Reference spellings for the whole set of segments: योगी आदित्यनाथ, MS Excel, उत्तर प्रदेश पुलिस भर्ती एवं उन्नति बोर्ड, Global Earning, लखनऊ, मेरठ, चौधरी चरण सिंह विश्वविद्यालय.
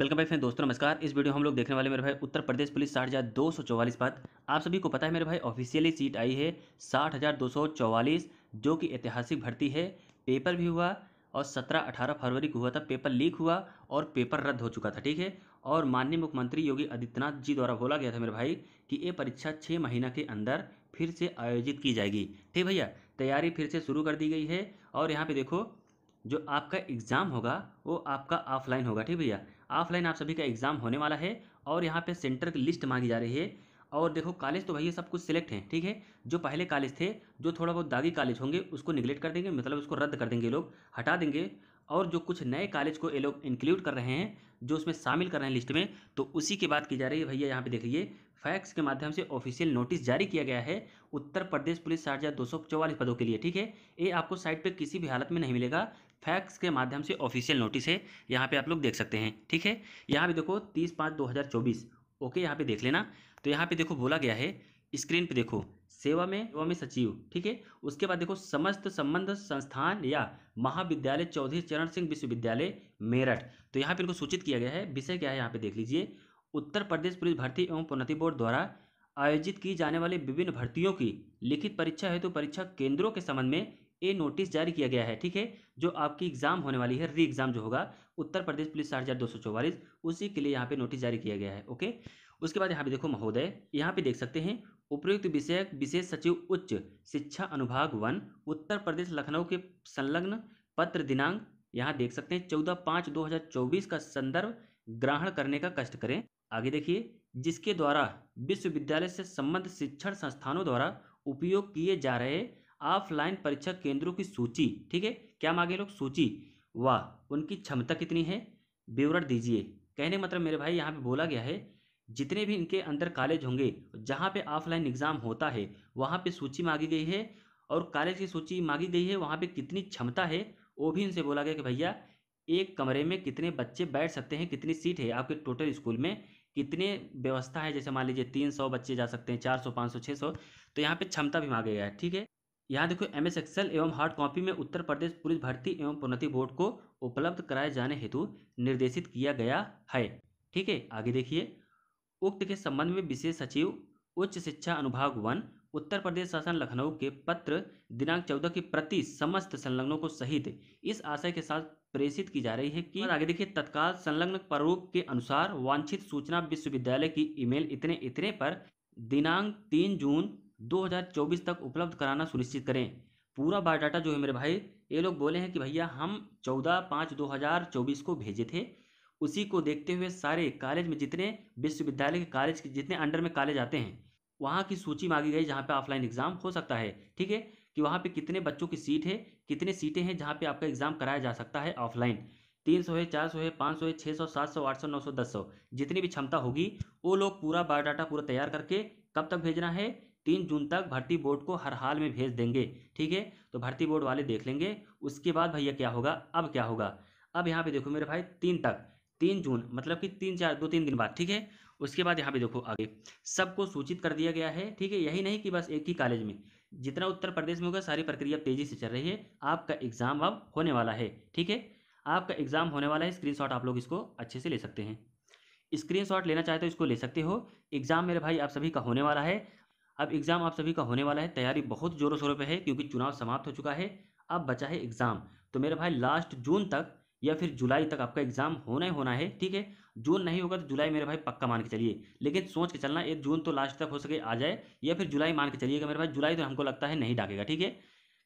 Welcome back friend दोस्तों, नमस्कार। इस वीडियो हम लोग देखने वाले मेरे भाई उत्तर प्रदेश पुलिस 60,244 पद। आप सभी को पता है मेरे भाई ऑफिशियली सीट आई है 60,244, जो कि ऐतिहासिक भर्ती है। पेपर भी हुआ और 17-18 फरवरी को हुआ था, पेपर लीक हुआ और पेपर रद्द हो चुका था, ठीक है। और माननीय मुख्यमंत्री योगी आदित्यनाथ जी द्वारा बोला गया था मेरे भाई कि ये परीक्षा 6 महीना के अंदर फिर से आयोजित की जाएगी, ठीक भैया। तैयारी फिर से शुरू कर दी गई है और यहाँ पर देखो जो आपका एग्ज़ाम होगा वो आपका ऑफलाइन होगा, ठीक भैया। ऑफलाइन आप सभी का एग्ज़ाम होने वाला है और यहाँ पे सेंटर की लिस्ट मांगी जा रही है। और देखो कॉलेज तो भैया सब कुछ सिलेक्ट हैं, ठीक है। जो पहले कॉलेज थे, जो थोड़ा बहुत दागी कॉलेज होंगे, उसको निगलेक्ट कर देंगे, मतलब उसको रद्द कर देंगे, लोग हटा देंगे। और जो कुछ नए कॉलेज को ये लोग इंक्लूड कर रहे हैं, जो उसमें शामिल कर रहे हैं लिस्ट में, तो उसी की बात की जा रही है भैया। यहाँ पे देखिए फैक्स के माध्यम से ऑफिशियल नोटिस जारी किया गया है उत्तर प्रदेश पुलिस 60,244 पदों के लिए, ठीक है। ये आपको साइट पे किसी भी हालत में नहीं मिलेगा, फैक्स के माध्यम से ऑफिशियल नोटिस है, यहाँ पे आप लोग देख सकते हैं, ठीक है। यहाँ पे देखो 30/5/2024, ओके, यहाँ पे देख लेना। तो यहाँ पे देखो बोला गया है, स्क्रीन पे देखो, सेवा में सचिव, ठीक है। उसके बाद देखो समस्त संबंध संस्थान या महाविद्यालय चौधरी चरण सिंह विश्वविद्यालय मेरठ, तो यहाँ पे इनको सूचित किया गया है। विषय क्या है यहाँ पे देख लीजिए, उत्तर प्रदेश पुलिस भर्ती एवं उन्नति बोर्ड द्वारा आयोजित की जाने वाली विभिन्न भर्तियों की लिखित परीक्षा हेतु परीक्षा केंद्रों के संबंध में ये नोटिस जारी किया गया है, ठीक है। जो आपकी एग्जाम होने वाली है, री एग्जाम जो होगा उत्तर प्रदेश पुलिस 60,244, उसी के लिए यहाँ पे नोटिस जारी किया गया है, ओके। उसके बाद यहाँ पे देखो महोदय, यहाँ पे देख सकते हैं उपयुक्त विषयक विशेष सचिव उच्च शिक्षा अनुभाग 1 उत्तर प्रदेश लखनऊ के संलग्न पत्र दिनांक यहाँ देख सकते हैं 14/5/2024 का संदर्भ ग्रहण करने का कष्ट करें। आगे देखिए, जिसके द्वारा विश्वविद्यालय से संबद्ध शिक्षण संस्थानों द्वारा उपयोग किए जा रहे ऑफलाइन परीक्षा केंद्रों की सूची, ठीक है। क्या मांगे लोग, सूची व उनकी क्षमता कितनी है, विवरण दीजिए। कहने का मतलब मेरे भाई यहाँ पे बोला गया है जितने भी इनके अंदर कॉलेज होंगे जहाँ पे ऑफलाइन एग्ज़ाम होता है वहाँ पे सूची मांगी गई है, और कॉलेज की सूची मांगी गई है, वहाँ पे कितनी क्षमता है वो भी इनसे बोला गया कि भैया एक कमरे में कितने बच्चे बैठ सकते हैं, कितनी सीट है आपके टोटल स्कूल में, कितने व्यवस्था है। जैसे मान लीजिए 300 बच्चे जा सकते हैं, 400, 500, 600, तो यहाँ पर क्षमता भी मांगा गया है, ठीक है। यहाँ देखो MS एक्सेल एवं हार्ड कॉपी में उत्तर प्रदेश पुलिस भर्ती एवं प्रोन्नति बोर्ड को उपलब्ध कराए जाने हेतु निर्देशित किया गया है, ठीक है। आगे देखिए, उक्त के संबंध में विशेष सचिव उच्च शिक्षा अनुभाग 1 उत्तर प्रदेश शासन लखनऊ के पत्र दिनांक 14 की प्रति समस्त संलग्नों को सहित इस आशय के साथ प्रेषित की जा रही है कि आगे देखिए तत्काल संलग्न प्रारूप के अनुसार वांछित सूचना विश्वविद्यालय की ईमेल इतने पर दिनांक 3 जून 2024 तक उपलब्ध कराना सुनिश्चित करें। पूरा बायोडाटा जो है मेरे भाई ये लोग बोले हैं कि भैया हम 14/5/2024 को भेजे थे, उसी को देखते हुए सारे कॉलेज में जितने विश्वविद्यालय के कॉलेज के जितने अंडर में कॉलेज आते हैं वहाँ की सूची मांगी गई जहाँ पे ऑफलाइन एग्ज़ाम हो सकता है, ठीक है, कि वहाँ पे कितने बच्चों की सीट है, कितने सीटें हैं जहाँ पे आपका एग्ज़ाम कराया जा सकता है ऑफलाइन। 300 है, 400 है, 500 है, 600, 700, 800, 900, 1000, जितनी भी क्षमता होगी वो लोग पूरा बायोडाटा पूरा तैयार करके कब तक भेजना है, 3 जून तक भर्ती बोर्ड को हर हाल में भेज देंगे, ठीक है। तो भर्ती बोर्ड वाले देख लेंगे। उसके बाद भैया क्या होगा, अब क्या होगा, अब यहाँ पे देखो मेरे भाई 3 जून, मतलब कि 3-4-2-3 दिन बाद, ठीक है। उसके बाद यहाँ पे देखो आगे सबको सूचित कर दिया गया है, ठीक है। यही नहीं कि बस एक ही कॉलेज में, जितना उत्तर प्रदेश में होगा सारी प्रक्रिया तेजी से चल रही है। आपका एग्जाम अब होने वाला है, ठीक है, आपका एग्जाम होने वाला है। स्क्रीनशॉट आप लोग इसको अच्छे से ले सकते हैं, स्क्रीनशॉट लेना चाहते हो इसको ले सकते हो। एग्जाम मेरे भाई आप सभी का होने वाला है, अब एग्ज़ाम आप सभी का होने वाला है। तैयारी बहुत ज़ोरों शोरों पे है क्योंकि चुनाव समाप्त हो चुका है, अब बचा है एग्ज़ाम। तो मेरे भाई लास्ट जून तक या फिर जुलाई तक आपका एग्ज़ाम होना ही होना है, ठीक है। जून नहीं होगा तो जुलाई मेरे भाई पक्का मान के चलिए, लेकिन सोच के चलना 1 जून तो लास्ट तक हो सके आ जाए, या फिर जुलाई मान के चलिएगा मेरे भाई। जुलाई तो हमको लगता है नहीं डाकेगा, ठीक है,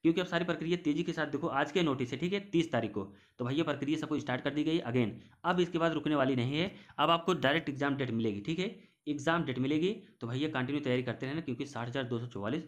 क्योंकि अब सारी प्रक्रिया तेज़ी के साथ, देखो आज के नोटिस है, ठीक है, 30 तारीख को, तो भैया प्रक्रिया सबको स्टार्ट कर दी गई अगेन। अब इसके बाद रुकने वाली नहीं है, अब आपको डायरेक्ट एग्ज़ाम डेट मिलेगी, ठीक है, एग्ज़ाम डेट मिलेगी। तो भैया कंटिन्यू तैयारी करते रहना क्योंकि 60,244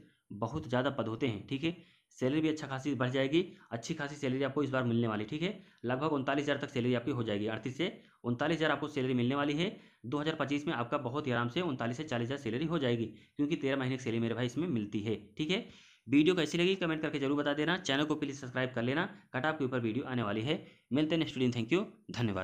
बहुत ज़्यादा पद होते हैं, ठीक है। सैलरी भी अच्छा खासी बढ़ जाएगी, अच्छी खासी सैलरी आपको इस बार मिलने वाली, ठीक है। लगभग 39,000 तक सैलरी आपकी हो जाएगी, 38 से 39,000 आपको सैलरी मिलने वाली है। 2025 में आपका बहुत ही आराम से 39 से 40,000 सैलरी हो जाएगी क्योंकि 13 महीने की सैलरी मेरे भाई इसमें मिलती है, ठीक है। वीडियो कैसी लगी कमेंट करके जरूर बता देना, चैनल को प्लीज़ सब्सक्राइब कर लेना। कट ऑफ के ऊपर वीडियो आने वाली है, मिलते हैं नेक्स्ट दिन। थैंक यू, धन्यवाद।